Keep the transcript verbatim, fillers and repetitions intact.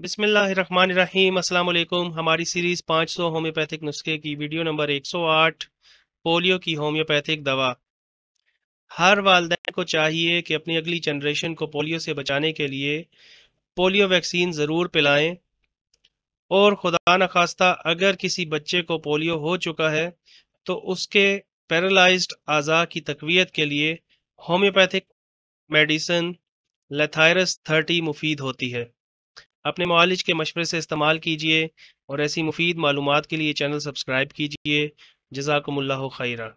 बिस्मिल्लाहिर्रहमानिर्रहीम। अस्सलाम वालेकुम। हमारी सीरीज़ पाँच सौ होम्योपैथिक नुस्खे की वीडियो नंबर एक सौ आठ, पोलियो की होम्योपैथिक दवा। हर वालदैन को चाहिए कि अपनी अगली जनरेशन को पोलियो से बचाने के लिए पोलियो वैक्सीन ज़रूर पिलाएं। और खुदा न खास्ता अगर किसी बच्चे को पोलियो हो चुका है तो उसके पैरालाइज्ड आज़ा की तकवीयत के लिए होम्योपैथिक मेडिसन लैथायरस तीस मुफीद होती है। अपने मालिज के मशवरे से इस्तेमाल कीजिए और ऐसी मुफीद मालूमात के लिए चैनल सब्सक्राइब कीजिए। जज़ाकुमुल्लाहु खैरा।